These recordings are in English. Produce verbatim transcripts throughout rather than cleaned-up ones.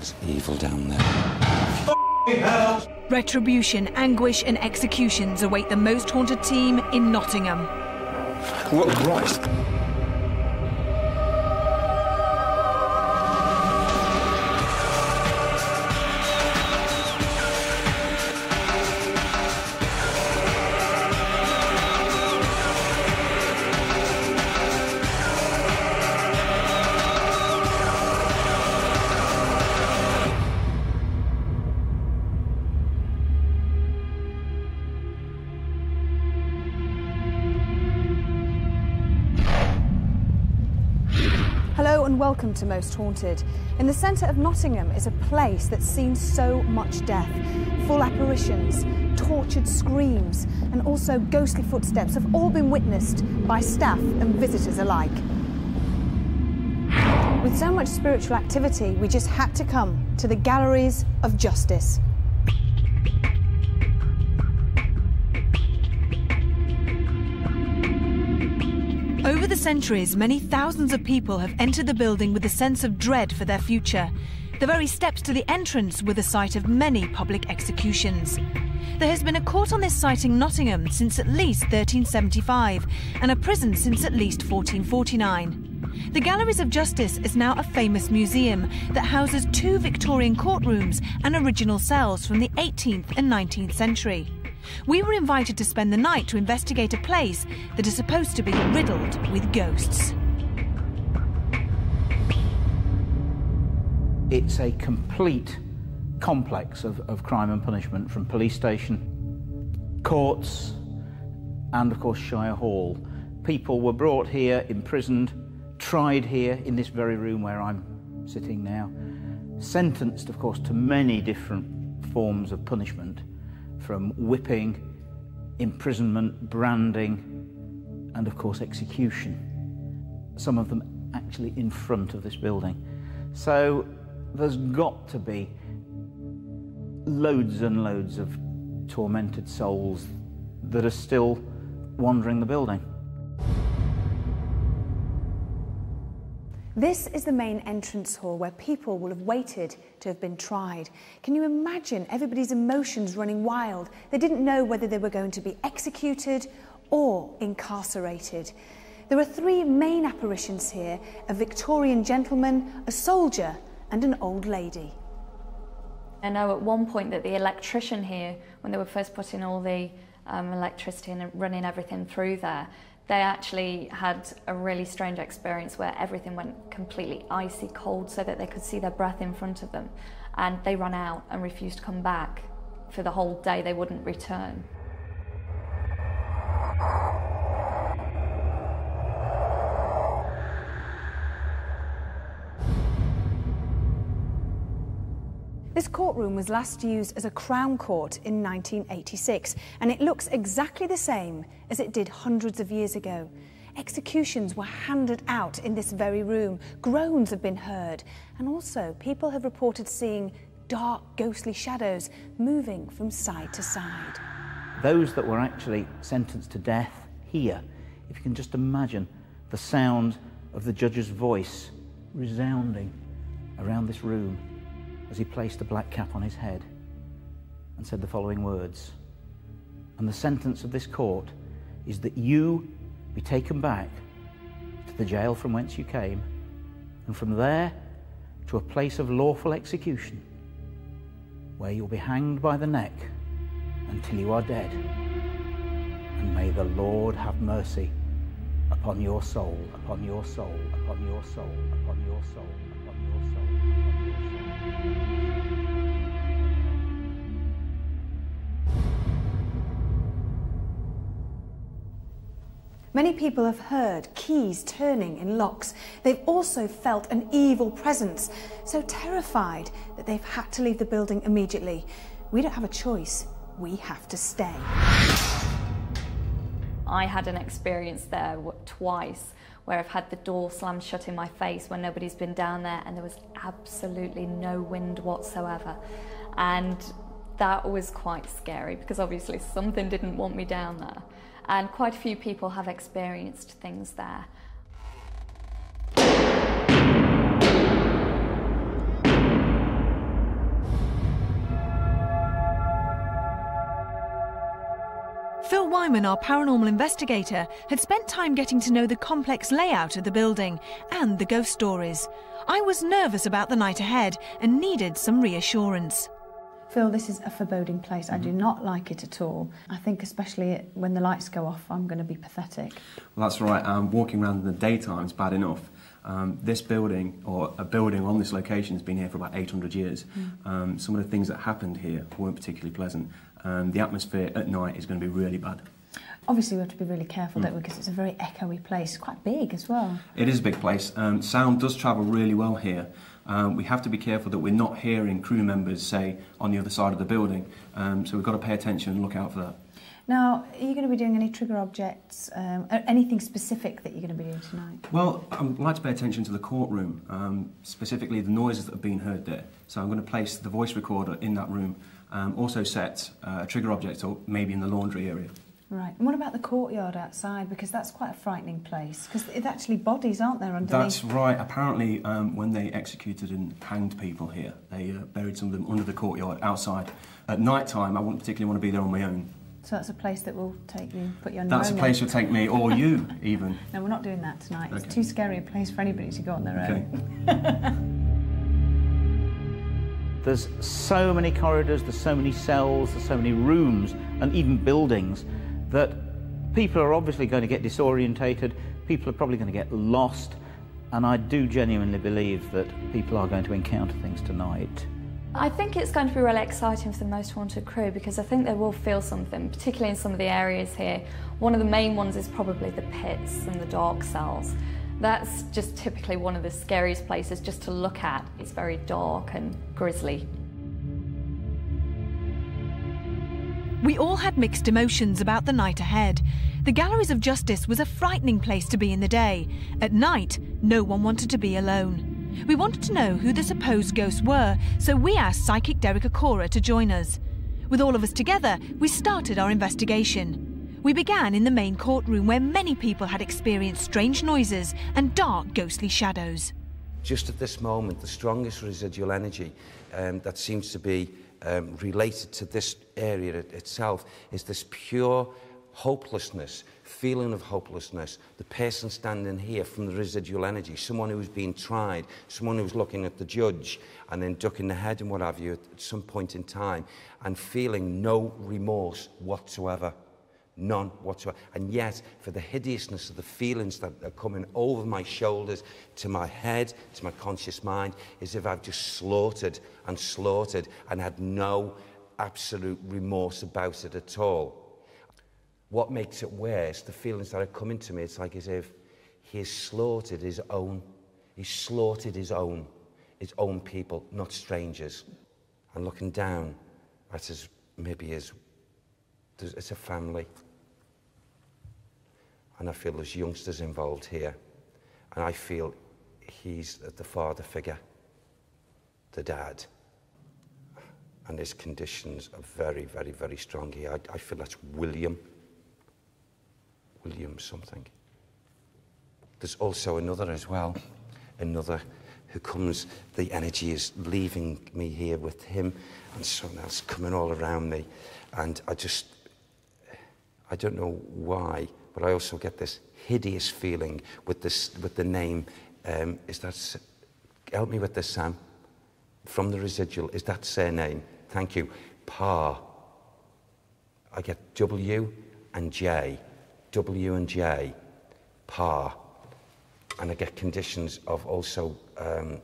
There's evil down there. F***ing hell! Retribution, anguish and executions await the Most Haunted team in Nottingham. What Christ? Welcome to Most Haunted. In the centre of Nottingham is a place that's seen so much death, full apparitions, tortured screams, and also ghostly footsteps have all been witnessed by staff and visitors alike. With so much spiritual activity, we just had to come to the Galleries of Justice. Over the centuries, many thousands of people have entered the building with a sense of dread for their future. The very steps to the entrance were the site of many public executions. There has been a court on this site in Nottingham since at least thirteen seventy-five and a prison since at least fourteen forty-nine. The Galleries of Justice is now a famous museum that houses two Victorian courtrooms and original cells from the eighteenth and nineteenth century. We were invited to spend the night to investigate a place that is supposed to be riddled with ghosts. It's a complete complex of, of crime and punishment, from police station, courts, and of course Shire Hall. People were brought here, imprisoned, tried here in this very room where I'm sitting now, sentenced of course to many different forms of punishment, from whipping, imprisonment, branding, and of course execution. Some of them actually in front of this building. So there's got to be loads and loads of tormented souls that are still wandering the building. This is the main entrance hall where people will have waited to have been tried. Can you imagine everybody's emotions running wild? They didn't know whether they were going to be executed or incarcerated. There are three main apparitions here: a Victorian gentleman, a soldier, and an old lady. I know at one point that the electrician here, when they were first putting all the um, electricity and running everything through there, they actually had a really strange experience where everything went completely icy cold so that they could see their breath in front of them. And they ran out and refused to come back. For the whole day, they wouldn't return. This courtroom was last used as a Crown Court in nineteen eighty-six, and it looks exactly the same as it did hundreds of years ago. Executions were handed out in this very room, groans have been heard, and also people have reported seeing dark, ghostly shadows moving from side to side. Those that were actually sentenced to death here, if you can just imagine the sound of the judge's voice resounding around this room, as he placed a black cap on his head and said the following words: "And the sentence of this court is that you be taken back to the jail from whence you came, and from there to a place of lawful execution, where you'll be hanged by the neck until you are dead. And may the Lord have mercy upon your soul, upon your soul, upon your soul, upon your soul, upon your soul, upon your soul." Many people have heard keys turning in locks. They've also felt an evil presence, so terrified that they've had to leave the building immediately. We don't have a choice. We have to stay. I had an experience there twice where I've had the door slammed shut in my face when nobody's been down there, and there was absolutely no wind whatsoever. And that was quite scary because obviously something didn't want me down there. And quite a few people have experienced things there. Simon, our paranormal investigator, had spent time getting to know the complex layout of the building and the ghost stories. I was nervous about the night ahead and needed some reassurance. Phil, this is a foreboding place. Mm-hmm. I do not like it at all. I think especially when the lights go off, I'm going to be pathetic. Well, that's right. Um, walking around in the daytime is bad enough. Um, this building, or a building on this location, has been here for about eight hundred years. Mm. Um, some of the things that happened here weren't particularly pleasant. Um, the atmosphere at night is going to be really bad. Obviously we have to be really careful, mm. don't we, because it's a very echoey place, quite big as well. It is a big place. Um, sound does travel really well here. Um, we have to be careful that we're not hearing crew members, say, on the other side of the building, um, so we've got to pay attention and look out for that. Now, are you going to be doing any trigger objects, um, anything specific that you're going to be doing tonight? Well, I'd like to pay attention to the courtroom, um, specifically the noises that have been heard there. So I'm going to place the voice recorder in that room, um, also set uh, trigger objects up, maybe in the laundry area. Right, and what about the courtyard outside? Because that's quite a frightening place, because it's actually bodies, aren't there, underneath? That's right. Apparently, um, when they executed and hanged people here, they uh, buried some of them under the courtyard outside. At night time, I wouldn't particularly want to be there on my own. So that's a place that will take you, put you on your own? That's a place you'll take me, or you, even. No, we're not doing that tonight. Okay. It's too scary a place for anybody to go on their own. Okay. There's so many corridors, there's so many cells, there's so many rooms, and even buildings, that people are obviously going to get disorientated, people are probably going to get lost, and I do genuinely believe that people are going to encounter things tonight. I think it's going to be really exciting for the Most Haunted crew, because I think they will feel something, particularly in some of the areas here. One of the main ones is probably the pits and the dark cells. That's just typically one of the scariest places just to look at. It's very dark and grisly. We all had mixed emotions about the night ahead. The Galleries of Justice was a frightening place to be in the day. At night, no one wanted to be alone. We wanted to know who the supposed ghosts were, so we asked psychic Derek Akora to join us. With all of us together, we started our investigation. We began in the main courtroom, where many people had experienced strange noises and dark, ghostly shadows. Just at this moment, the strongest residual energy um, that seems to be Um, related to this area it, itself is this pure hopelessness, feeling of hopelessness. The person standing here from the residual energy, someone who's been tried, someone who's looking at the judge and then ducking the head and what have you at, at some point in time, and feeling no remorse whatsoever. None whatsoever. And yet, for the hideousness of the feelings that are coming over my shoulders, to my head, to my conscious mind, is if I've just slaughtered and slaughtered and had no absolute remorse about it at all. What makes it worse, the feelings that are coming to me, it's like as if he has slaughtered his own. He slaughtered his own, his own people, not strangers. And looking down at his, maybe his, it's a family. And I feel there's youngsters involved here, and I feel he's the father figure, the dad, and his conditions are very, very, very strong here. I, I feel that's William, William something. There's also another as well, another who comes, the energy is leaving me here with him, and something else coming all around me, and I just, I don't know why, but I also get this hideous feeling with this, with the name. Um, is that, help me with this, Sam, from the residual, is that surname? Thank you. Pa. I get W and J, W and J, Pa. And I get conditions of also um,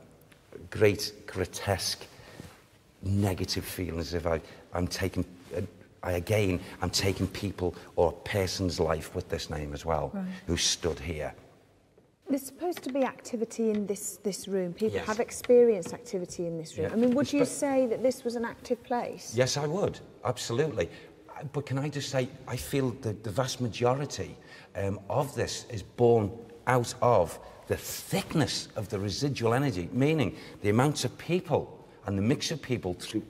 great, grotesque, negative feelings if I, I'm taking, uh, I again, I'm taking people or a person's life with this name as well, right, who stood here. There's supposed to be activity in this, this room. People yes. have experienced activity in this room. Yeah. I mean, would you say that this was an active place? Yes, I would, absolutely. But can I just say, I feel that the vast majority um, of this is born out of the thickness of the residual energy, meaning the amount of people and the mix of people through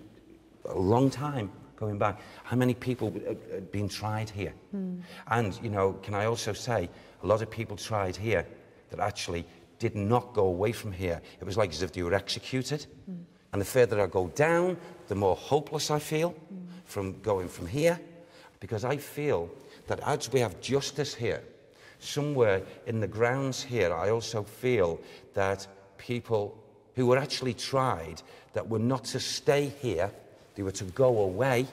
a long time going back, how many people have been tried here. Mm. And, you know, can I also say, a lot of people tried here that actually did not go away from here. It was like as if they were executed. Mm. And the further I go down, the more hopeless I feel mm. from going from here, because I feel that as we have justice here, somewhere in the grounds here, I also feel that people who were actually tried, that were not to stay here, they were to go away,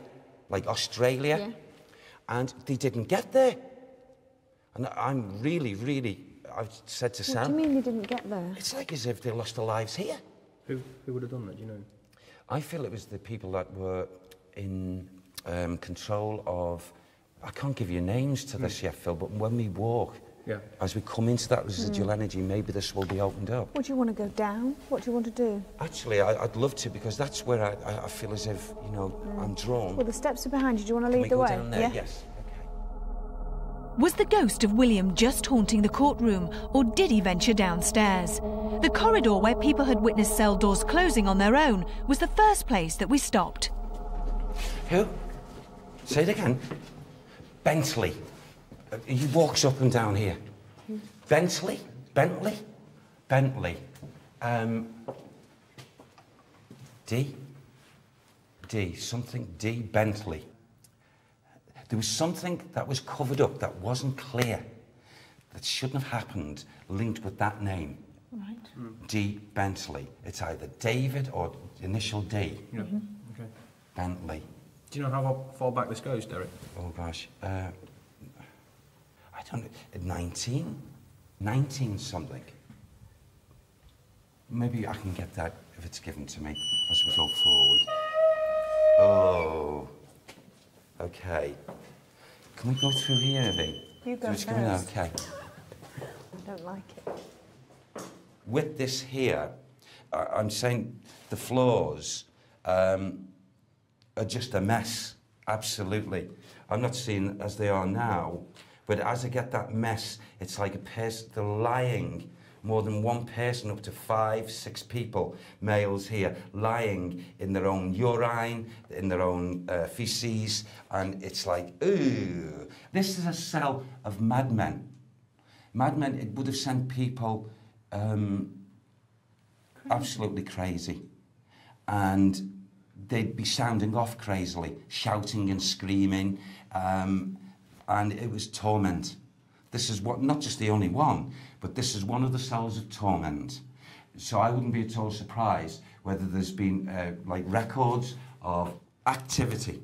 like Australia, yeah. and they didn't get there. And I'm really, really, I've said to what Sam... What do you mean they didn't get there? It's like as if they lost their lives here. Who, who would have done that, do you know? I feel it was the people that were in um, control of... I can't give you names to this mm. yet, Phil, but when we walk, yeah. as we come into that residual mm. energy, maybe this will be opened up. Would you want to go down? What do you want to do? Actually, I, I'd love to, because that's where I, I feel as if, you know, mm. I'm drawn. Well, the steps are behind you. Do you want to lead the way? Can we go down there? Yeah. Yes. Okay. Was the ghost of William just haunting the courtroom, or did he venture downstairs? The corridor where people had witnessed cell doors closing on their own was the first place that we stopped. Who? Say it again. Bentley. He walks up and down here. Mm. Bentley? Bentley? Bentley. Um, D? D. Something D. Bentley. There was something that was covered up that wasn't clear, that shouldn't have happened, linked with that name. Right. Mm. D. Bentley. It's either David or initial D. Yeah. Mm-hmm. Okay. Bentley. Do you know how far back this goes, Derek? Oh, gosh. Uh, I don't know. nineteen? nineteen-something. Maybe I can get that if it's given to me as we go forward. Oh. OK. Can we go through here, Evie? You go first. OK. I don't like it. With this here, I'm saying the floors... Um, are just a mess, absolutely. I'm not seeing as they are now, but as I get that mess, it's like a person, they're lying, more than one person, up to five, six people, males here, lying in their own urine, in their own uh, feces, and it's like, ooh. This is a cell of madmen. Madmen, it would have sent people um, absolutely crazy. And they'd be sounding off crazily, shouting and screaming, um, and it was torment. This is what, not just the only one, but this is one of the cells of torment. So I wouldn't be at all surprised whether there's been uh, like records of activity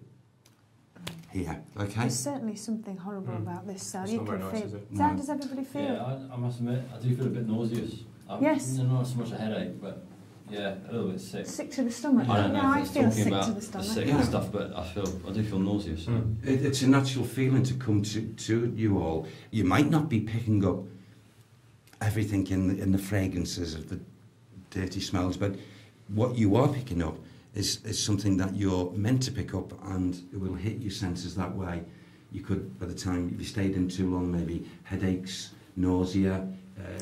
here, okay? There's certainly something horrible mm. about this cell. It's you not can very nice, feel... is it? How no. does everybody feel? Yeah, I, I must admit, I do feel a bit nauseous. I'm, yes. Not so much a headache, but... Yeah, a little bit sick. Sick to the stomach. I don't know no, if it's I feel sick about to the stomach. Sick yeah. and stuff, but I feel I do feel nauseous. Mm. It, it's a natural feeling to come to to you all. You might not be picking up everything in the, in the fragrances of the dirty smells, but what you are picking up is is something that you're meant to pick up, and it will hit your senses that way. You could, by the time if you stayed in too long, maybe headaches, nausea.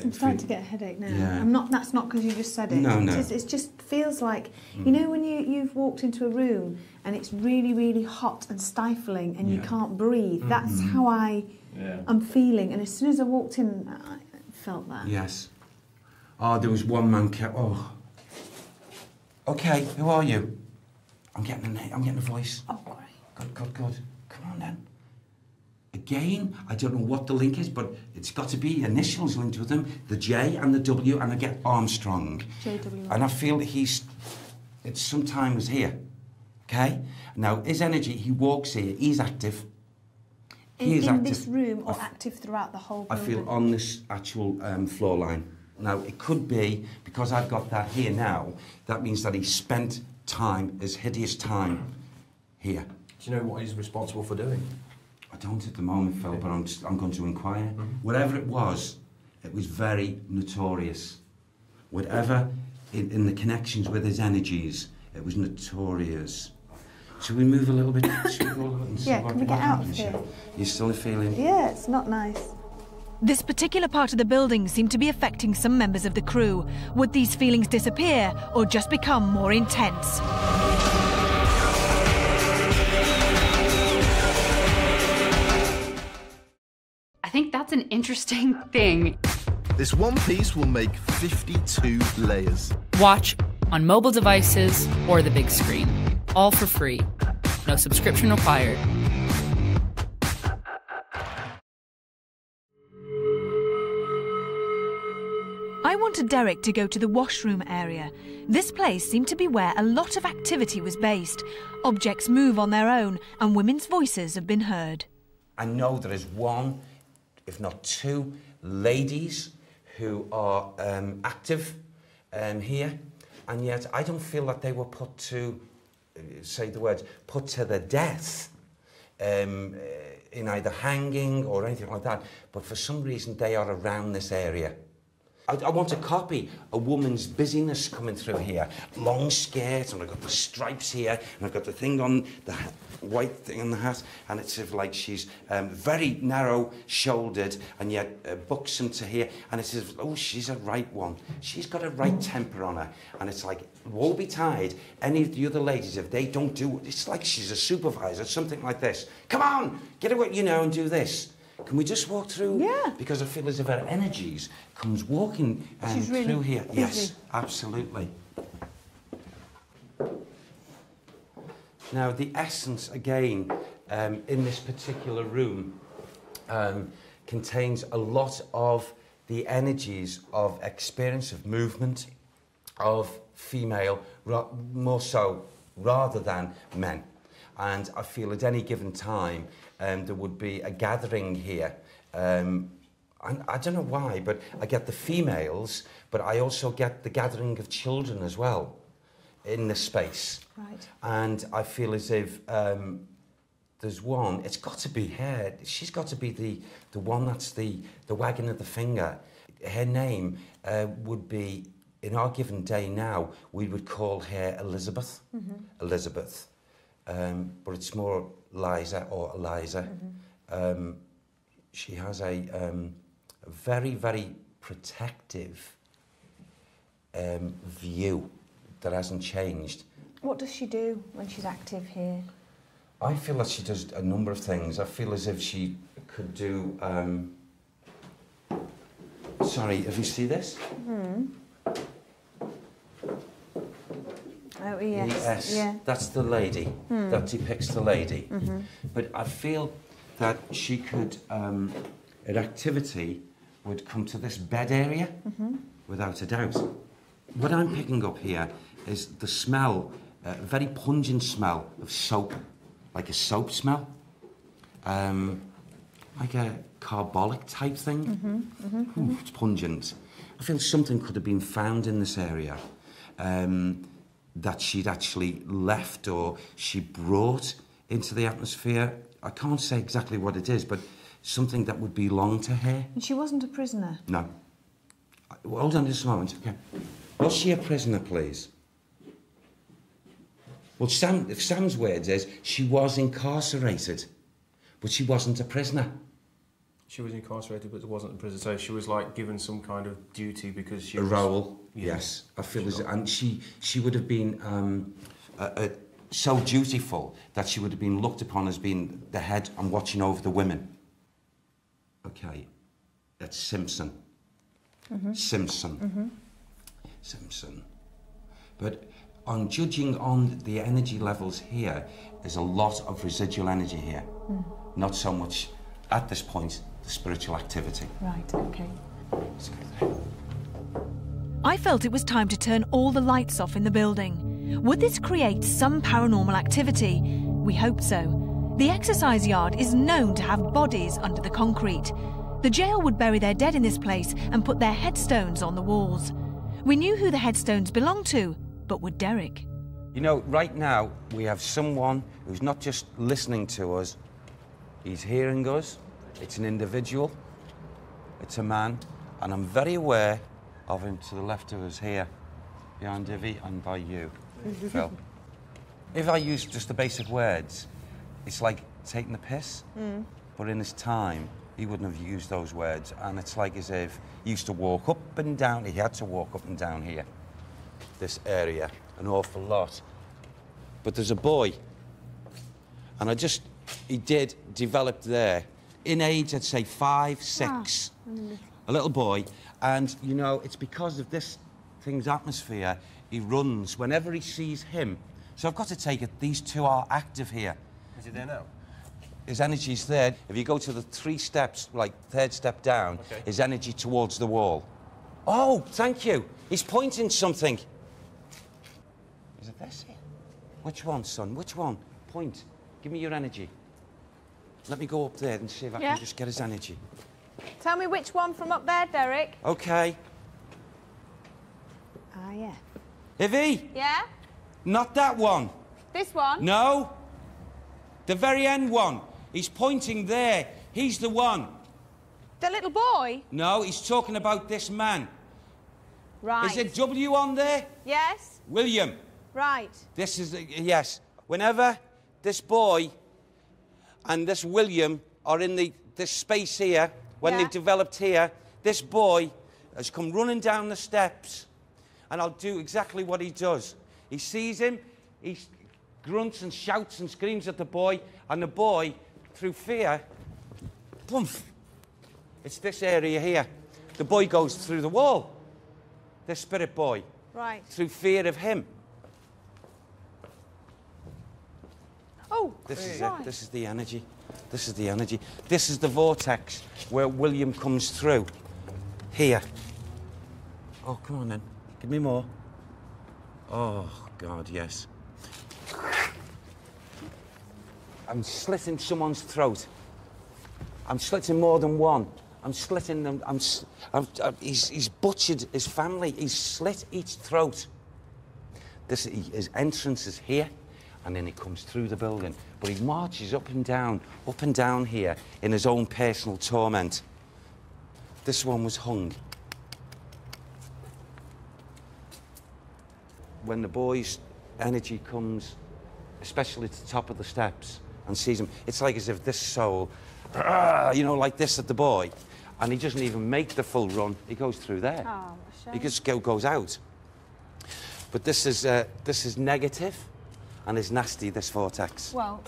I'm starting to get a headache now. Yeah. I'm not. That's not because you just said it. No, no. It just feels like, mm. you know when you, you've walked into a room and it's really, really hot and stifling and yeah. you can't breathe? Mm-hmm. That's how I yeah. am feeling. And as soon as I walked in, I felt that. Yes. Oh, there was one man kept... Oh. OK, who are you? I'm getting a name. I'm getting a voice. Oh, great. Good, good, good. Come on, then. Again, I don't know what the link is, but it's got to be initials linked with them, the J and the W, and I get Armstrong. J W. And I feel that he's... It's sometimes here, OK? Now, his energy, he walks here, he's active. He in, is in active. This room, or I, active throughout the whole building? I feel on this actual um, floor line. Now, it could be, because I've got that here now, that means that he spent time, his hideous time, here. Do you know what he's responsible for doing? I don't at the moment, Phil, but I'm, just, I'm going to inquire. Mm-hmm. Whatever it was, it was very notorious. Whatever, in, in the connections with his energies, it was notorious. Should we move a little bit? Should we and see yeah, what, can we get out of here? You still feeling? Yeah, it's not nice. This particular part of the building seemed to be affecting some members of the crew. Would these feelings disappear or just become more intense? I think that's an interesting thing. This one piece will make fifty-two layers. Watch on mobile devices or the big screen. All for free. No subscription required. I wanted Derek to go to the washroom area. This place seemed to be where a lot of activity was based. Objects move on their own, and women's voices have been heard. I know there is one, if not two, ladies who are um, active um, here, and yet I don't feel that they were put to, uh, say the words, put to the death um, uh, in either hanging or anything like that, but for some reason they are around this area. I, I want to copy a woman's busyness coming through here. Long skirt, and I've got the stripes here, and I've got the thing on, the hat, white thing on the hat, and it's sort of like she's um, very narrow-shouldered, and yet uh, buxom to here, and it's sort of, oh, she's a right one. She's got a right temper on her, and it's like, woe betide, any of the other ladies, if they don't do, it's like she's a supervisor, something like this. Come on, get away, you know, and do this. Can we just walk through? Yeah. Because I feel as if her energies comes walking um, She's really through here. Busy. Yes, absolutely. Now, the essence, again, um, in this particular room um, contains a lot of the energies of experience, of movement, of female, ra more so rather than men. And I feel at any given time um, there would be a gathering here. Um, and I don't know why, but I get the females, but I also get the gathering of children as well in this space. Right. And I feel as if um, there's one, it's got to be her, she's got to be the, the one that's the, the wagging of the finger. Her name uh, would be, in our given day now, we would call her Elizabeth. Mm-hmm. Elizabeth. Um, but it's more Liza or Eliza. Mm-hmm. um, she has a, um, a very, very protective um, view that hasn't changed. What does she do when she's active here? I feel that she does a number of things. I feel as if she could do... Um... Sorry, have you seen this? Mm-hmm. Oh, yes. Yes, yeah. That's the lady. Hmm. That depicts the lady. Mm-hmm. But I feel that she could, um, an activity would come to this bed area, mm-hmm. without a doubt. What I'm picking up here is the smell, a uh, very pungent smell of soap, like a soap smell, um, like a carbolic type thing. Mm-hmm. Mm-hmm. Ooh, it's pungent. I feel something could have been found in this area. Um, that she'd actually left or she brought into the atmosphere. I can't say exactly what it is, but something that would belong to her. And she wasn't a prisoner? No. Well, hold on just a moment, okay. Was she a prisoner, please? Well, Sam, if Sam's words is, she was incarcerated, but she wasn't a prisoner. She was incarcerated, but wasn't in prison, so she was, like, given some kind of duty because she a was... A role, yeah. Yes. I feel as... And she, she would have been um, uh, uh, so dutiful that she would have been looked upon as being the head and watching over the women. OK. That's Simpson. Mm-hmm. Simpson. Mm-hmm. Simpson. But on judging on the energy levels here, there's a lot of residual energy here. Mm. Not so much, at this point, spiritual activity. Right, okay. I felt it was time to turn all the lights off in the building. Would this create some paranormal activity? We hope so. The exercise yard is known to have bodies under the concrete. The jail would bury their dead in this place and put their headstones on the walls. We knew who the headstones belonged to, but would Derek? You know, right now, we have someone who's not just listening to us, he's hearing us. It's an individual, it's a man, and I'm very aware of him to the left of us here, behind Ivy and by you, Phil. If I use just the basic words, it's like taking the piss, mm. but in his time, he wouldn't have used those words, and it's like as if he used to walk up and down, he had to walk up and down here, this area, an awful lot. But there's a boy, and I just, he did develop there. In age, I'd say five, six, ah. mm. a little boy. And, you know, it's because of this thing's atmosphere, he runs whenever he sees him. So I've got to take it, these two are active here. Is he there now? His energy's there. If you go to the three steps, like third step down, okay. His energy towards the wall. Oh, thank you. He's pointing something. Is it this here? Which one, son? Which one? Point. Give me your energy. Let me go up there and see if I yeah. can just get his energy. Tell me which one from up there, Derek. OK. Ah, yeah. Ivy? Yeah? Not that one. This one? No. The very end one. He's pointing there. He's the one. The little boy? No, he's talking about this man. Right. Is it W on there? Yes. William. Right. This is... Uh, yes. Whenever this boy and this William are in the this space here, when yeah. they've developed here, this boy has come running down the steps and I'll do exactly what he does. He sees him, he grunts and shouts and screams at the boy, and the boy, through fear, boom, it's this area here. The boy goes through the wall, this spirit boy, right, through fear of him. Oh, this is it. This is the energy. This is the energy. This is the vortex where William comes through. Here. Oh, come on then. Give me more. Oh, God, yes. I'm slitting someone's throat. I'm slitting more than one. I'm slitting them. I'm, I'm, I'm, he's, he's butchered his family. He's slit each throat. This, his entrance is here, and then he comes through the building. But he marches up and down, up and down here in his own personal torment. This one was hung. When the boy's energy comes, especially to the top of the steps, and sees him, it's like as if this soul, you know, like this at the boy, and he doesn't even make the full run. He goes through there. Oh, shame. He just go, goes out. But this is, uh, this is negative. And it's nasty, this vortex. Well...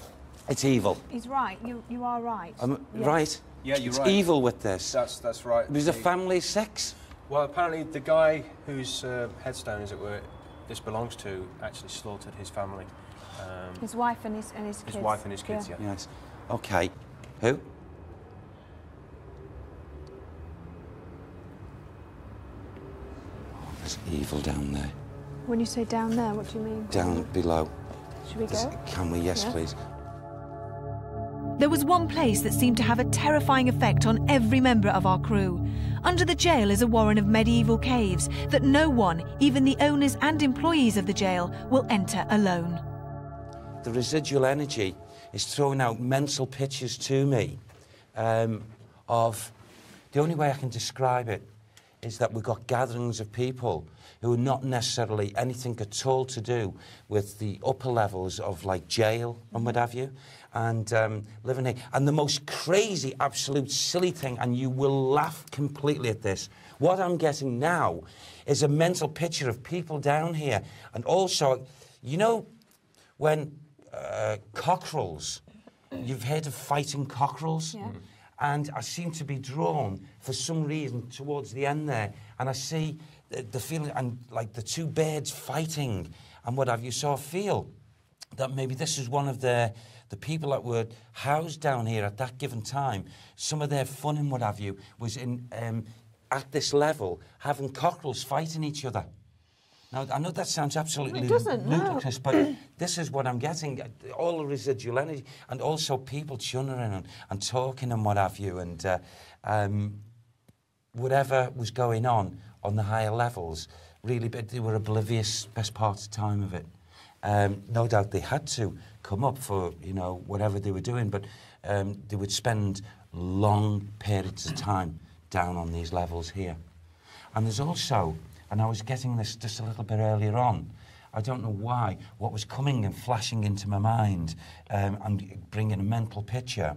It's evil. He's right. You, you are right. I'm yes. right? Yeah, you're it's right. It's evil with this. That's, that's right. It was a family of six. Well, apparently the guy whose uh, headstone, as it were, this belongs to, actually slaughtered his family. Um, his wife and his, and his kids. His wife and his kids, yeah. yeah. Yes. OK. Who? Oh, there's evil down there. When you say down there, what do you mean? Down below. Should we go? Can we? Yes, yeah. please. There was one place that seemed to have a terrifying effect on every member of our crew. Under the jail is a warren of medieval caves that no one, even the owners and employees of the jail, will enter alone. The residual energy is throwing out mental pictures to me um, of... The only way I can describe it is that we've got gatherings of people who are not necessarily anything at all to do with the upper levels of, like, jail and what have you, and um, living here. And the most crazy, absolute silly thing, and you will laugh completely at this, what I'm getting now is a mental picture of people down here. And also, you know, when uh, cockerels, you've heard of fighting cockerels? Yeah. And I seem to be drawn, for some reason, towards the end there, and I see... the feeling, and like the two birds fighting and what have you, so I feel that maybe this is one of the, the people that were housed down here at that given time. Some of their fun and what have you was in, um, at this level, having cockerels fighting each other. Now, I know that sounds absolutely ludicrous, no. but this is what I'm getting, all the residual energy, and also people chunnering and, and talking and what have you, and uh, um, whatever was going on, on the higher levels, really, but they were oblivious best part of the time of it. Um, no doubt they had to come up for, you know, whatever they were doing, but um, they would spend long periods of time down on these levels here. And there's also, and I was getting this just a little bit earlier on, I don't know why, what was coming and flashing into my mind um, and bringing a mental picture.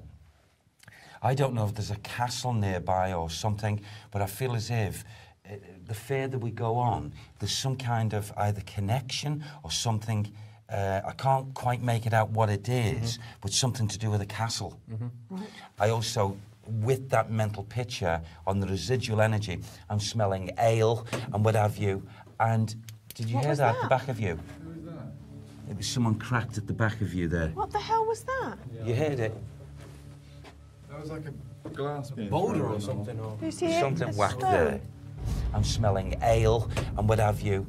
I don't know if there's a castle nearby or something, but I feel as if Uh, the further we go on, there's some kind of either connection or something, uh, I can't quite make it out what it is, mm-hmm. but something to do with a castle. Mm-hmm. Right. I also, with that mental picture on the residual energy, I'm smelling ale and what have you, and did you what hear that, that at the back of you? Who was that? It was someone cracked at the back of you there. What the hell was that? Yeah, you heard it? That was like a glass boulder or something. Or... Something whacked there. and smelling ale and what have you.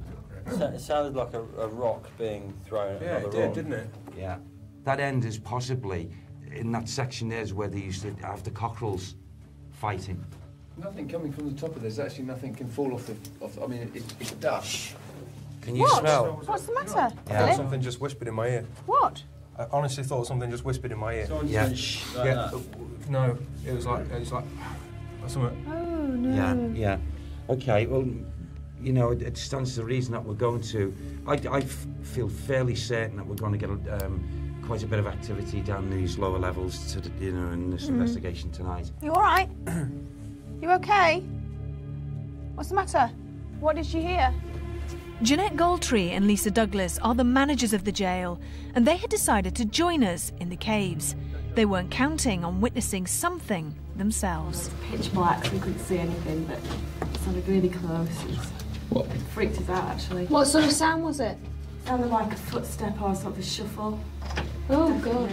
So it sounded like a, a rock being thrown at yeah, another rock. Yeah, it did, didn't it? Yeah. That end is possibly, in that section there is where they used to have the cockerels fighting. Nothing coming from the top of this. Actually, nothing can fall off the... Off, I mean, it, it's dust. Can you what? smell? What's the matter? Yeah. I thought something just whispered in my ear. What? I honestly thought something just whispered in my ear. Someone yeah. Said, shh, like yeah. That. No, it was like... It was like... Something. Oh, no. Yeah, yeah. OK, well, you know, it, it stands to reason that we're going to... I, I feel fairly certain that we're going to get um, quite a bit of activity down these lower levels to the, you know, in this mm. investigation tonight. You all right? You okay? What's the matter? What did you hear? Jeanette Goldtree and Lisa Douglas are the managers of the jail, and they had decided to join us in the caves. They weren't counting on witnessing something themselves. It was pitch black, so we couldn't see anything, but it sounded really close. What? It freaked us out, actually. What sort of sound was it? It sounded like a footstep or sort of a shuffle. Oh, God.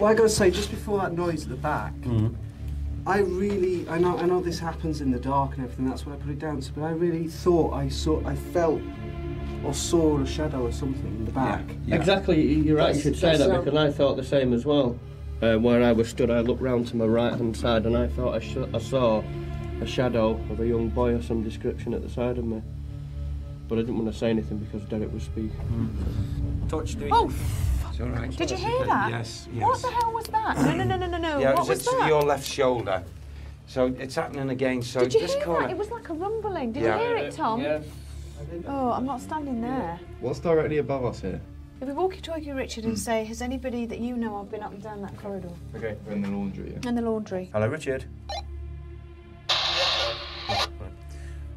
Well, I got to say, just before that noise at the back, mm-hmm. I really, I know, I know this happens in the dark and everything, that's why I put it down, but I really thought I saw, I felt or saw a shadow or something in the back. Yeah. Yeah. Exactly, you're right, that's, you should say that, because I thought the same as well. Uh, where I was stood, I looked round to my right-hand side and I thought I, sh I saw a shadow of a young boy of some description at the side of me. But I didn't want to say anything because Derek was speaking. Mm. Touched it. Oh, it's all right. Did you hear that? Yes, yes. What the hell was that? No, no, no, no, no, no. Yeah, what was that? It's your left shoulder. So it's happening again. So did you just hear that? It... it was like a rumbling. Did yeah. you hear it, Tom? Yeah. Oh, I'm not standing there. What's directly above us here? If we walkie-talkie Richard and say, has anybody that you know of been up and down that corridor? Okay, we're in the laundry. Yeah. In the laundry. Hello, Richard.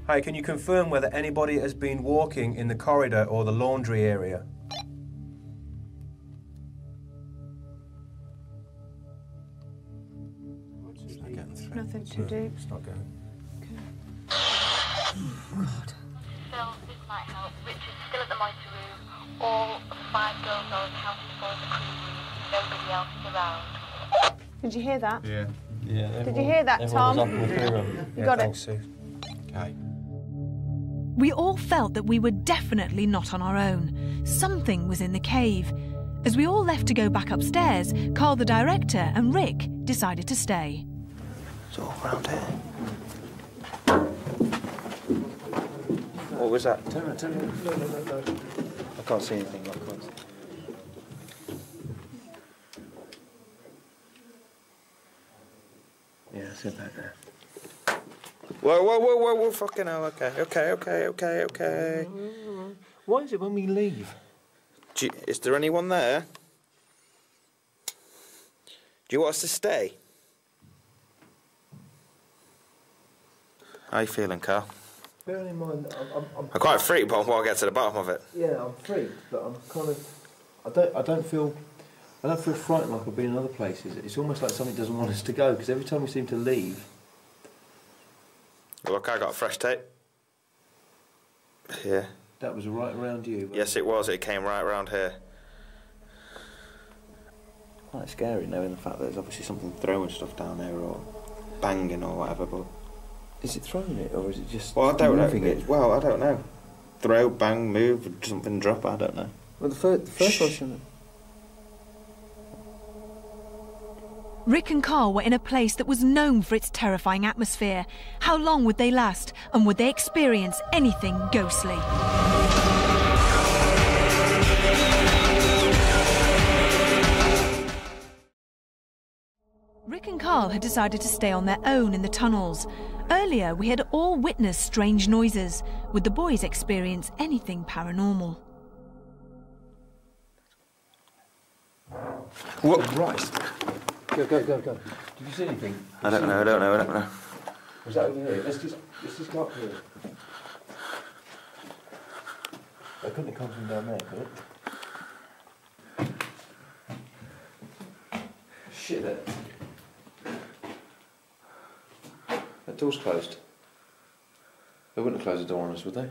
Hi, can you confirm whether anybody has been walking in the corridor or the laundry area? It's not getting through. Nothing to no, do. It's not going. Okay. Oh, God. Still, this might help. Richard's still at the monitor room. All five girls are accounted for in the crew room. Nobody else is around. Did you hear that? Yeah. Yeah. Did you hear that, Tom? You got it. Sue. Okay. We all felt that we were definitely not on our own. Something was in the cave. As we all left to go back upstairs, Carl the director and Rick decided to stay. It's all round here. What was that? Turn around, turn around. No, no, no, no. I can't see anything. I can't see. Yeah, I see it back there. Whoa, whoa, whoa, whoa, whoa, fucking hell, okay, okay, okay, okay, okay. Why is it when we leave? Do you, is there anyone there? Do you want us to stay? How are you feeling, Carl? Bear in mind, I'm... I'm, I'm, I'm quite freaked by what I get to the bottom of it. Yeah, I'm freaked, but I'm kind of... I don't, I don't feel... I don't feel frightened like I've been in other places. It's almost like something doesn't want us to go, because every time we seem to leave... Look, I got a fresh tape. Here. That was right around you? Yes, it was. It came right around here. Well, it's scary knowing the fact that there's obviously something throwing stuff down there or banging or whatever, but... Is it throwing it or is it just well, I don't moving know. it? Well, I don't know. Throw, bang, move, something drop, I don't know. Well, the, fir the first option... Rick and Carl were in a place that was known for its terrifying atmosphere. How long would they last, and would they experience anything ghostly? Rick and Carl had decided to stay on their own in the tunnels. Earlier, we had all witnessed strange noises. Would the boys experience anything paranormal? What Christ? Go, go, go, go. Did you see anything? Did I don't know, anything? I don't know, I don't know. Was that over here? Let's just, let's just go up here. It couldn't have come from down there, could it? Shit, it. That door's closed. They wouldn't have closed the door on us, would they?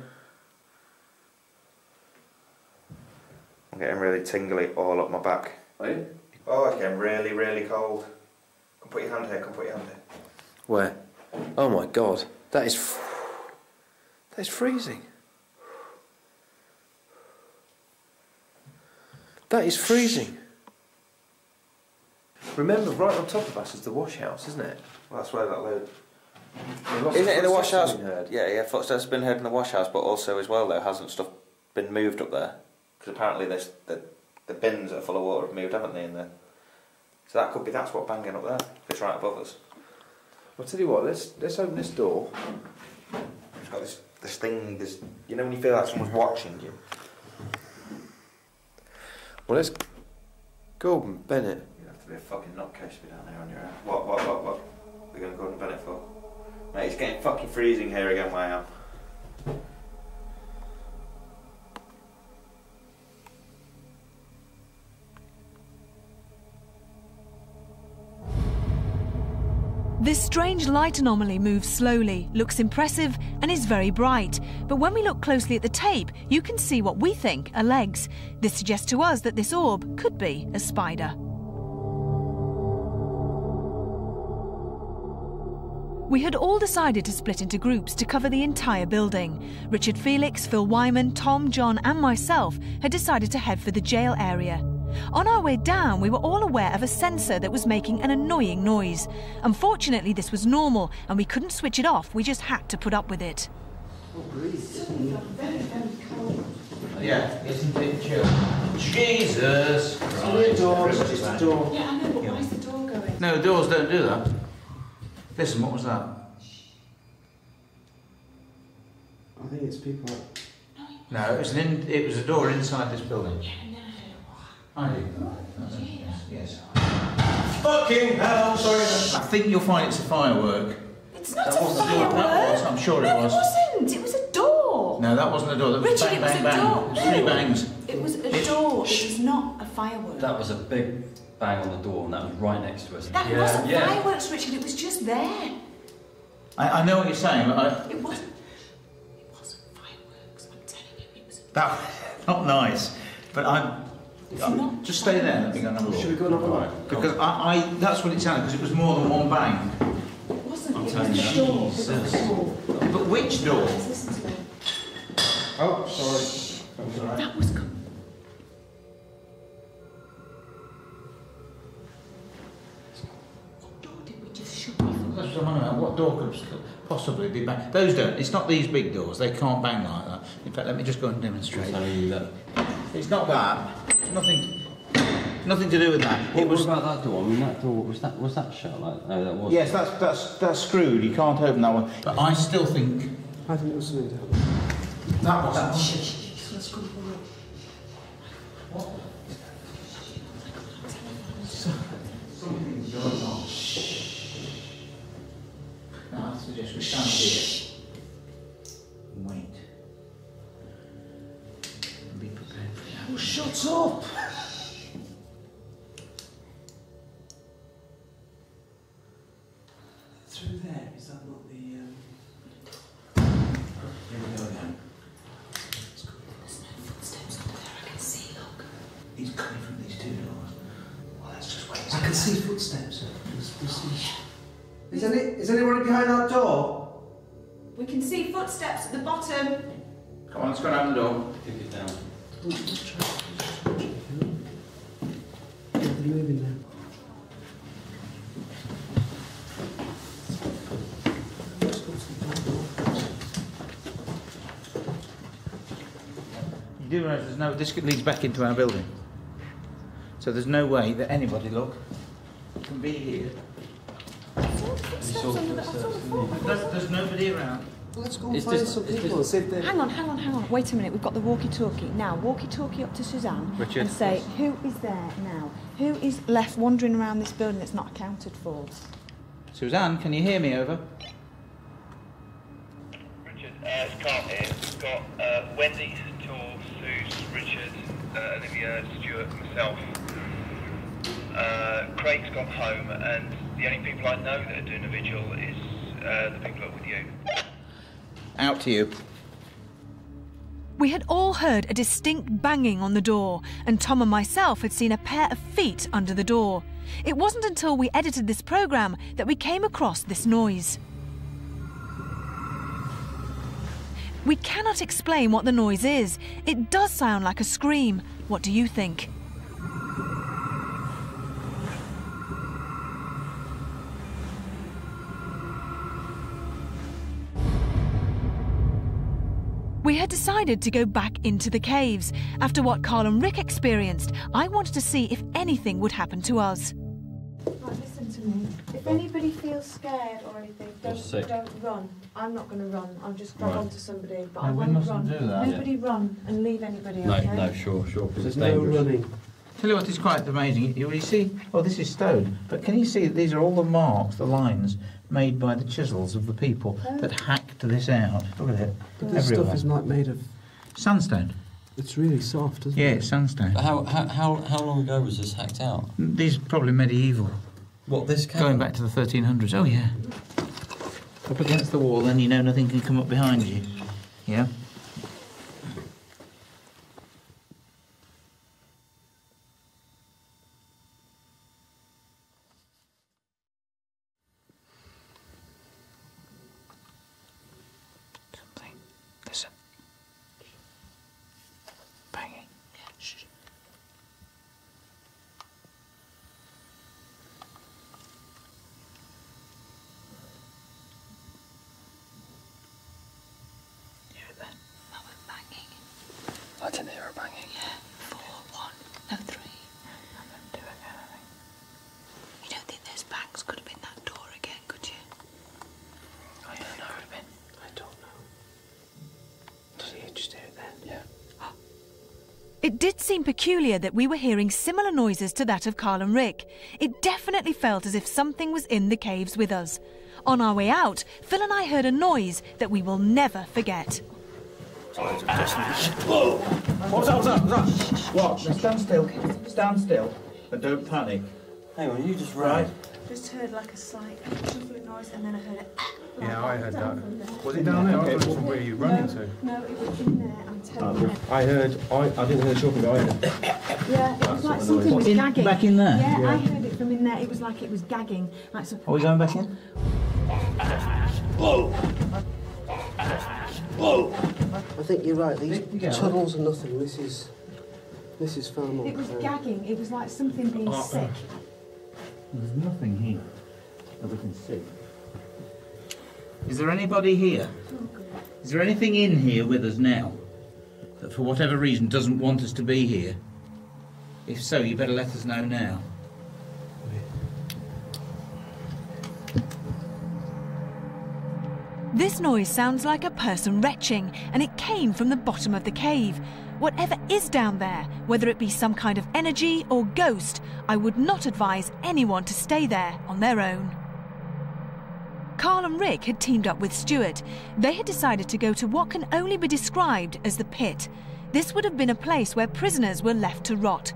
I'm getting really tingly all up my back. Are you? Oh, I came really, really cold. Come put your hand here, come put your hand here. Where? Oh my God, that is... It's freezing. That is freezing. Remember, right on top of us is the wash house, isn't it? Well, that's where that load. Isn't it in the wash house? Yeah, yeah, footsteps have been heard in the wash house, but also as well though, hasn't stuff been moved up there? Because apparently there's the the bins that are full of water have moved, haven't they? In there, so that could be that's what banging up there. It's right above us. I'll tell you what. Let's let's open this door. It's got this this thing. This you know when you feel like someone's watching you. Well, let's Gordon Bennett. You'd have to be a fucking nutcase to be down there on your own. What what what what? We're going to Gordon Bennett for? Mate, it's getting fucking freezing here again where I am. This strange light anomaly moves slowly, looks impressive and is very bright, but when we look closely at the tape, you can see what we think are legs. This suggests to us that this orb could be a spider. We had all decided to split into groups to cover the entire building. Richard Felix, Phil Wyman, Tom, John and myself had decided to head for the jail area. On our way down, we were all aware of a sensor that was making an annoying noise. Unfortunately, this was normal and we couldn't switch it off, we just had to put up with it. Oh, breeze. Yeah, isn't it chill? Jesus! It's a door, it's just a door. Yeah, I know, but why is the door going? No, the doors don't do that. Listen, what was that? I think it's people. No, it was an in, it was a door inside this building. Yeah, no. I do. Yeah. Yes. Fucking hell! Sorry. I think you'll find it's a firework. It's not that a wasn't firework. Door. That was. I'm sure no, it was. It wasn't. It was a door. No, that wasn't a door. That was Richard, bang, bang, bang. It was three bangs. It was a door. It was not a firework. That was a big. Bang on the door, and that was right next to us. That yeah, wasn't yeah. fireworks, Richard. It was just there. I, I know what you're saying, but I... It wasn't. It wasn't fireworks. I'm telling you, it was. That was not nice, but I'm. I'm just stay there. Let me go another look. Should we go another look? Because I, I, that's what it sounded. Because it was more than one bang. It wasn't. I'm it telling was you. Door. Jesus. But which door? Oh, sorry. That was all right. That was. What door could possibly be banged? Those don't. It's not these big doors. They can't bang like that. In fact, let me just go and demonstrate. It's not that. It's nothing. Nothing to do with that. What, it was what about that door. I mean, that door was that was that shut like no, that was. Yes, that's that's that's screwed. You can't open that one. But I still think. I think it was something to happen. That was. That was. Let's go for it. What? Something's going on. Yes, we stand here. Wait. Be prepared for that. Oh, shut up! Through there, is that not the. Um... Here we go again. There's no footsteps under there, I can see, look. He's coming from these two doors. Well, that's just wait. I can see footsteps. There's, there's, there's... Is, any, is anybody behind that door? We can see footsteps at the bottom. Come on, let's go down the door. I think it's down. They're moving now. You do realise there's no. This leads back into our building, so there's no way that anybody look can be here. There's nobody around. Let's go and find some people. Hang on, hang on, hang on. Wait a minute, we've got the walkie-talkie. Now, walkie-talkie up to Suzanne Richard. And say, who is there now? Who is left wandering around this building that's not accounted for? Suzanne, can you hear me, over? Richard, uh, it's Carl here. We've got uh, Wendy, Tor, Suze, Richard, uh, Olivia, Stuart, myself. Uh, Craig's gone home, and the only people I know that are doing a vigil is uh, the people that are with you. Out to you. We had all heard a distinct banging on the door, and Tom and myself had seen a pair of feet under the door. It wasn't until we edited this programme that we came across this noise. We cannot explain what the noise is. It does sound like a scream. What do you think? We had decided to go back into the caves. After what Carl and Rick experienced, I wanted to see if anything would happen to us. Right, listen to me. If anybody feels scared or anything, don't, don't run. I'm not going to run. I'll just grab right. onto somebody, but no, I won't run. Do that, Nobody yeah. run and leave anybody, no, okay? No, sure, sure, because it's dangerous. No running. Tell you what is quite amazing. You, you see, oh, this is stone, but can you see that these are all the marks, the lines, made by the chisels of the people oh. that hacked this out. Look at it. But this everywhere. Stuff is not made of... sandstone. It's really soft, isn't yeah, it? Yeah, it's sandstone. How, how, how long ago was this hacked out? These are probably medieval. What, this cave? Going back to the thirteen hundreds, oh yeah. Up against the wall, then you know nothing can come up behind you. Yeah? It did seem peculiar that we were hearing similar noises to that of Carl and Rick. It definitely felt as if something was in the caves with us. On our way out, Phil and I heard a noise that we will never forget. Whoa! What's that? What's that? What's that? Watch. Now stand still. Stand still. And don't panic. Hang on, you just right. I just heard like a slight shuffling noise and then I heard it. Like, yeah, I heard that. Was it down there? Okay, I thought it was where you ran into. No, it was in there. I'm telling you. I heard. I, I didn't hear shuffling. I heard. Yeah, it was like something was gagging. Back in there. Yeah, yeah, I heard it from in there. It was like it was gagging. Like something. Are we going back in? Whoa! Whoa! I think you're right. These tunnels are nothing. This is. This is far more. It was gagging. It was like something being sick. There's nothing here that we can see. Is there anybody here? Is there anything in here with us now that for whatever reason doesn't want us to be here? If so, you better let us know now. This noise sounds like a person retching, and it came from the bottom of the cave. Whatever is down there, whether it be some kind of energy or ghost, I would not advise anyone to stay there on their own. Carl and Rick had teamed up with Stuart. They had decided to go to what can only be described as the pit. This would have been a place where prisoners were left to rot.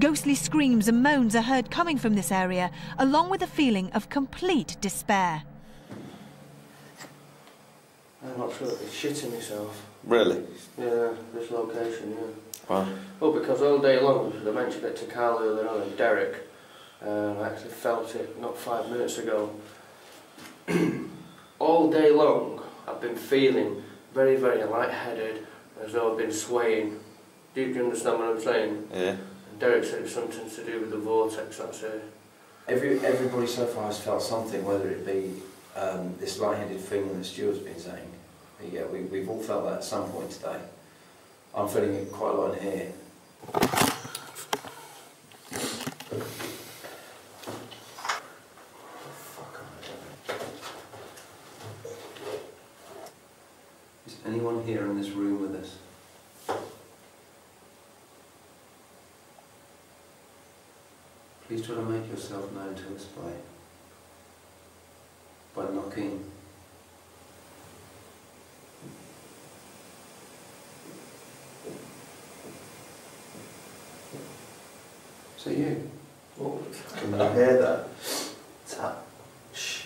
Ghostly screams and moans are heard coming from this area, along with a feeling of complete despair. I'm absolutely shitting myself. Really? Yeah, this location, yeah. Wow. Well, because all day long, I mentioned it to Carl earlier on and Derek, and I actually felt it not five minutes ago. All day long, I've been feeling very, very lightheaded, as though I've been swaying. Do you understand what I'm saying? Yeah. And Derek said it's something to do with the vortex, that's it. Every, everybody so far has felt something, whether it be um, this lightheaded feeling that Stuart's been saying. Yeah, we, we've all felt that at some point today. I'm feeling it quite a lot in here. Is anyone here in this room with us? Please try to make yourself known to us by, by knocking. So you? Oh, can I hear that? Tap. Shh.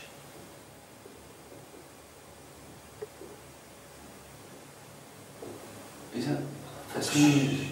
Is that? That's me.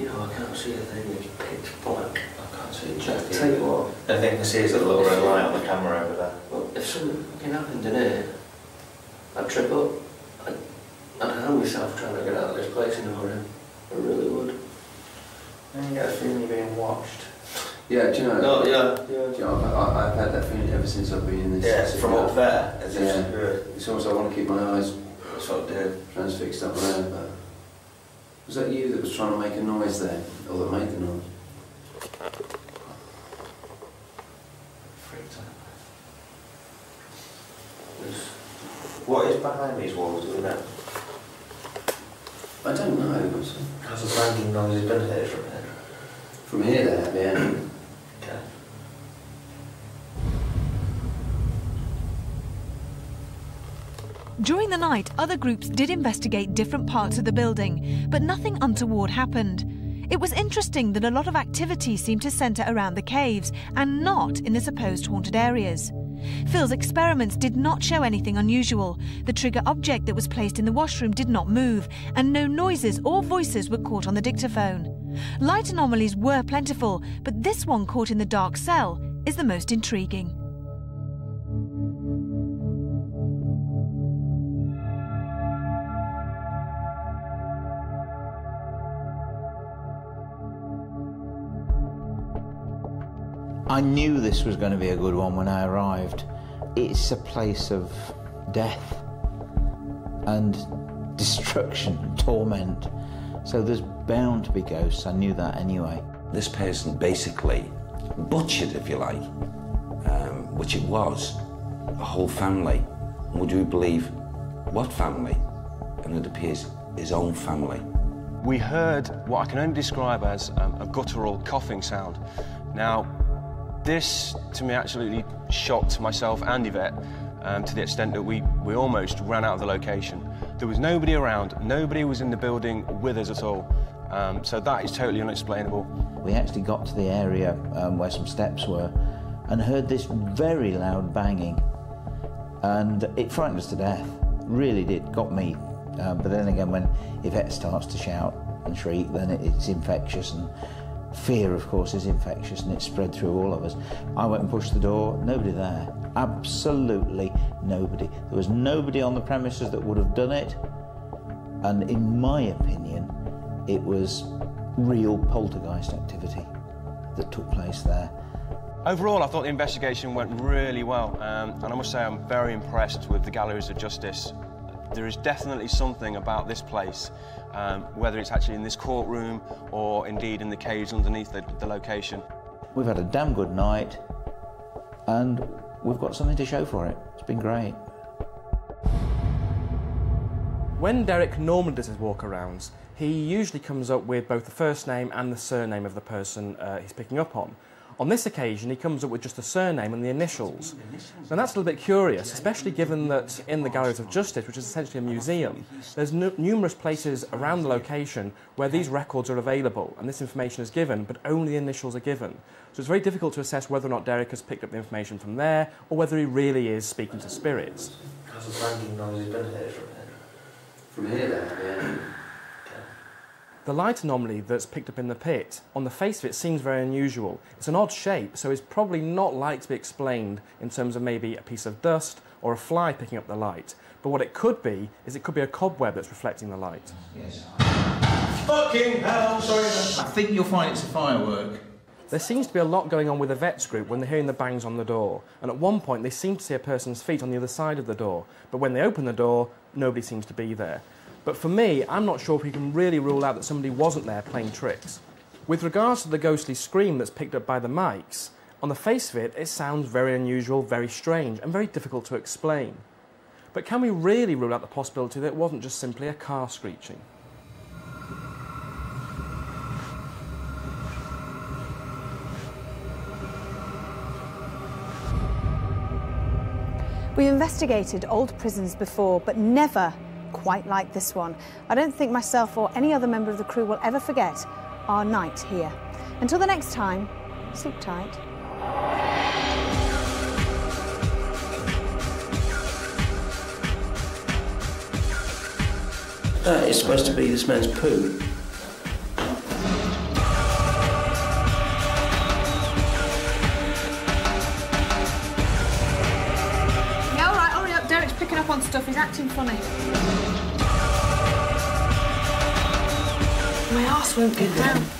you know, I can't see a thing, it's pitch black, I can't see a jack. Tell you what, I think I see is a little red light on the camera over there. Well, if something fucking happened in here, I'd trip up. I'd, I'd harm myself trying to get out of this place in a hurry. I really would. And you get a feeling you're being watched. Yeah, do you know? No, yeah, yeah. Do you know, I, I've had that feeling ever since I've been in this. Yeah, city. From up there. As yeah. It's, it's almost like I want to keep my eyes sort of transfixed up there. But was that you that was trying to make a noise there, or that made the noise? Freaked out. What is behind these walls? Do we know? I don't know. How's the banging noise been heard from here? From here, there, yeah. Okay. During the night, other groups did investigate different parts of the building, but nothing untoward happened. It was interesting that a lot of activity seemed to centre around the caves and not in the supposed haunted areas. Phil's experiments did not show anything unusual. The trigger object that was placed in the washroom did not move, and no noises or voices were caught on the dictaphone. Light anomalies were plentiful, but this one caught in the dark cell is the most intriguing. I knew this was going to be a good one when I arrived. It's a place of death and destruction and torment. So there's bound to be ghosts. I knew that anyway. This person basically butchered, if you like, um, which it was, a whole family. Would you believe what family? And it appears his own family. We heard what I can only describe as um, a guttural coughing sound. Now, this, to me, absolutely shocked myself and Yvette um, to the extent that we, we almost ran out of the location. There was nobody around, nobody was in the building with us at all, um, so that is totally unexplainable. We actually got to the area um, where some steps were and heard this very loud banging, and it frightened us to death, really did, got me. Uh, but then again, when Yvette starts to shout and shriek, then it, it's infectious, and fear, of course, is infectious, and it spread through all of us. I went and pushed the door, nobody there. Absolutely nobody. There was nobody on the premises that would have done it, and in my opinion, it was real poltergeist activity that took place there. Overall, I thought the investigation went really well, um, and I must say I'm very impressed with the Galleries of Justice. There is definitely something about this place, um, whether it's actually in this courtroom or indeed in the caves underneath the, the location. We've had a damn good night, and we've got something to show for it. It's been great. When Derek normally does his walk-arounds, he usually comes up with both the first name and the surname of the person uh, he's picking up on. On this occasion, he comes up with just the surname and the initials. Now, that's a little bit curious, especially given that in the Galleries of Justice, which is essentially a museum, there's nu numerous places around the location where these records are available and this information is given, but only the initials are given. So it's very difficult to assess whether or not Derek has picked up the information from there or whether he really is speaking to spirits. Has the banging noise been heard from here? From here, there, yeah. The light anomaly that's picked up in the pit, on the face of it, seems very unusual. It's an odd shape, so it's probably not likely to be explained in terms of maybe a piece of dust or a fly picking up the light. But what it could be is it could be a cobweb that's reflecting the light. Yes. Fucking hell, sorry. I think you'll find it's a firework. There seems to be a lot going on with the Vets group when they're hearing the bangs on the door. And at one point, they seem to see a person's feet on the other side of the door. But when they open the door, nobody seems to be there. But for me, I'm not sure if we can really rule out that somebody wasn't there playing tricks. With regards to the ghostly scream that's picked up by the mics, on the face of it, it sounds very unusual, very strange, and very difficult to explain. But can we really rule out the possibility that it wasn't just simply a car screeching? We've investigated old prisons before, but never quite like this one. I don't think myself or any other member of the crew will ever forget our night here. Until the next time, sleep tight. That is supposed to be this man's poo. nothing funny. My arse won't get down.